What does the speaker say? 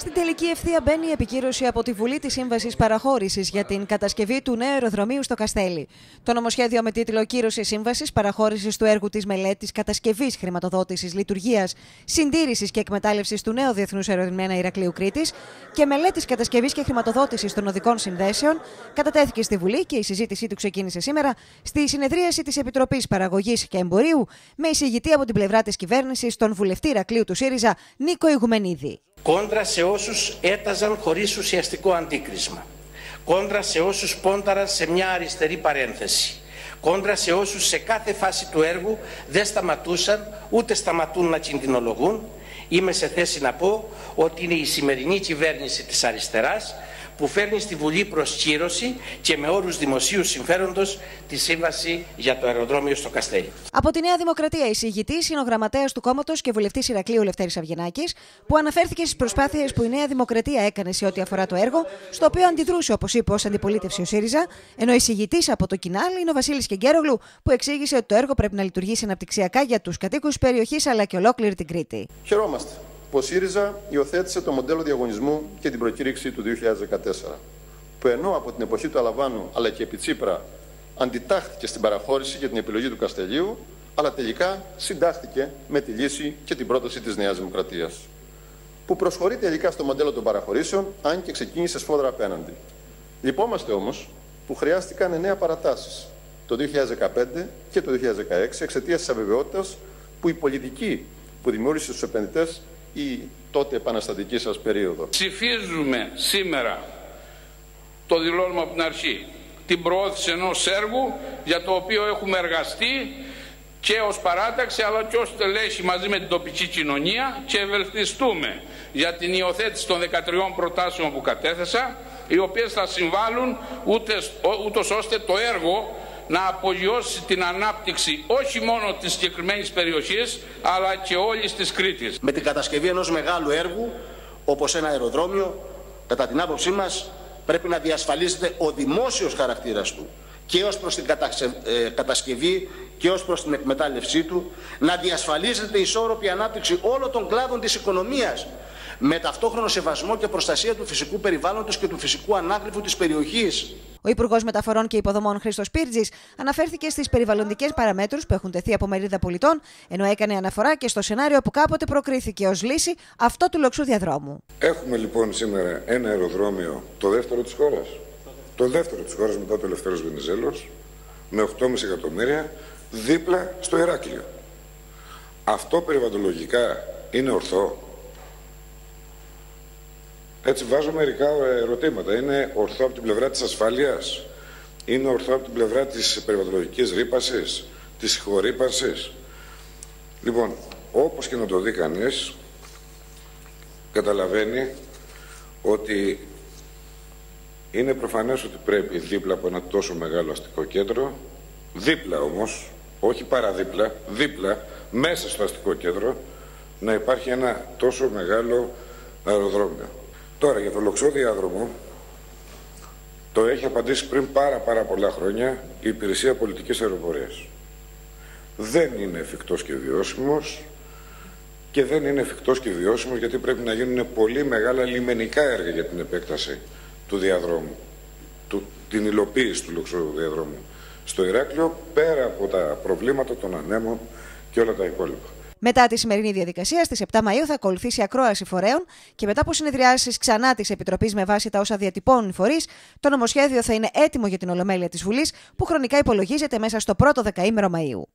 Στην τελική ευθεία μπαίνει η επικύρωση από τη Βουλή της Σύμβασης Παραχώρησης για την κατασκευή του νέου αεροδρομίου στο Καστέλι. Το νομοσχέδιο με τίτλο «Κύρωση Σύμβασης Παραχώρησης του έργου της μελέτης κατασκευής, χρηματοδότησης, λειτουργίας, συντήρησης και εκμετάλλευσης του νέου Διεθνούς Αεροδρομίου Ηρακλείου Κρήτης και μελέτης κατασκευής και χρηματοδότησης των οδικών συνδέσεων» κατατέθηκε στη Βουλή και η συζήτησή του ξεκίνησε σήμερα στη συνεδρίαση της Επιτροπής Παραγωγής και Εμπορίου με εισηγητή από την πλευρά της κυβέρνησης τον βουλευτή Ηρακλείου του ΣΥΡΙΖΑ Νίκο Ιγουμενίδη. Κόντρα σε όσους έταζαν χωρίς ουσιαστικό αντίκρισμα. Κόντρα σε όσους πόνταραν σε μια αριστερή παρένθεση. Κόντρα σε όσους σε κάθε φάση του έργου δεν σταματούσαν, ούτε σταματούν να κινδυνολογούν. Είμαι σε θέση να πω ότι είναι η σημερινή κυβέρνηση της αριστεράς που φέρνει στη Βουλή προς κύρωση και με όρους δημοσίου συμφέροντος τη σύμβαση για το αεροδρόμιο στο Καστέλι. Από τη Νέα Δημοκρατία, εισηγητής είναι ο γραμματέας του κόμματος και βουλευτής Ηρακλείου Λευτέρης Αυγενάκης, που αναφέρθηκε στις προσπάθειες που η Νέα Δημοκρατία έκανε σε ό,τι αφορά το έργο, στο οποίο αντιδρούσε, όπως είπε, ως αντιπολίτευση ο ΣΥΡΙΖΑ, ενώ εισηγητής από το Κινάλι είναι ο Βασίλης Κεγκέρογλου, που εξήγησε ότι το έργο πρέπει να λειτουργήσει αναπτυξιακά για τους κατοίκους της περιοχής αλλά και ολόκληρη την Κρήτη. Χαιρόμαστε που ο ΣΥΡΙΖΑ υιοθέτησε το μοντέλο διαγωνισμού και την προκήρυξη του 2014, που ενώ από την εποχή του Αλαβάνου αλλά και επί Τσίπρα αντιτάχθηκε στην παραχώρηση και την επιλογή του Καστελίου, αλλά τελικά συντάχθηκε με τη λύση και την πρόταση της Νέας Δημοκρατίας, που προσχωρεί τελικά στο μοντέλο των παραχωρήσεων, αν και ξεκίνησε σφόδρα απέναντι. Λυπόμαστε όμως που χρειάστηκαν 9 παρατάσεις το 2015 και το 2016 εξαιτίας της αβεβαιότητας που η πολιτική που δημιούργησε στους επενδυτές η τότε επαναστατική σας περίοδο. Ψηφίζουμε σήμερα, το δηλώνουμε από την αρχή, την προώθηση ενός έργου για το οποίο έχουμε εργαστεί και ως παράταξη αλλά και ως στελέχη μαζί με την τοπική κοινωνία και ευελπιστούμε για την υιοθέτηση των 13 προτάσεων που κατέθεσα, οι οποίες θα συμβάλλουν ούτως ώστε το έργο να απογειώσει την ανάπτυξη όχι μόνο της συγκεκριμένης περιοχής, αλλά και όλης της Κρήτης. Με την κατασκευή ενός μεγάλου έργου, όπως ένα αεροδρόμιο, κατά την άποψή μας πρέπει να διασφαλίζεται ο δημόσιος χαρακτήρας του και ως προς την κατασκευή και ως προς την εκμετάλλευσή του, να διασφαλίζεται η ισόρροπη ανάπτυξη όλων των κλάδων της οικονομίας, με ταυτόχρονο σεβασμό και προστασία του φυσικού περιβάλλοντος και του φυσικού ανάκρυφου της περιοχής. Ο Υπουργός Μεταφορών και Υποδομών Χρήστος Πύργης αναφέρθηκε στις περιβαλλοντικές παραμέτρους που έχουν τεθεί από μερίδα πολιτών, ενώ έκανε αναφορά και στο σενάριο που κάποτε προκρίθηκε ως λύση αυτό του λοξού διαδρόμου. Έχουμε λοιπόν σήμερα ένα αεροδρόμιο, το δεύτερο της χώρας. Το δεύτερο της χώρας μετά το ελευθέριος Βενιζέλος, με 8,5 εκατομμύρια, δίπλα στο Ηράκλειο. Αυτό περιβαλλοντολογικά είναι ορθό? Έτσι βάζω μερικά ερωτήματα. Είναι ορθό από την πλευρά της ασφάλειας? Είναι ορθό από την πλευρά της περιβαλλοντικής ρύπανσης, της συγχωρύπανσης? Λοιπόν, όπως και να το δει κανείς, καταλαβαίνει ότι είναι προφανές ότι πρέπει δίπλα από ένα τόσο μεγάλο αστικό κέντρο, δίπλα όμως, όχι παραδίπλα, δίπλα, μέσα στο αστικό κέντρο, να υπάρχει ένα τόσο μεγάλο αεροδρόμιο. Τώρα για το λοξό διάδρομο, το έχει απαντήσει πριν πάρα πολλά χρόνια η Υπηρεσία Πολιτικής Αεροπορίας. Δεν είναι εφικτός και βιώσιμος και δεν είναι εφικτός και βιώσιμος γιατί πρέπει να γίνουν πολύ μεγάλα λιμενικά έργα για την επέκταση του διαδρόμου, την υλοποίηση του λοξού διαδρόμου στο Ηράκλειο, πέρα από τα προβλήματα των ανέμων και όλα τα υπόλοιπα. Μετά τη σημερινή διαδικασία, στις 7 Μαΐου θα ακολουθήσει ακρόαση φορέων και μετά από συνεδριάσεις ξανά της Επιτροπής με βάση τα όσα διατυπώνουν οι φορείς, το νομοσχέδιο θα είναι έτοιμο για την Ολομέλεια της Βουλής, που χρονικά υπολογίζεται μέσα στο πρώτο δεκαήμερο Μαΐου.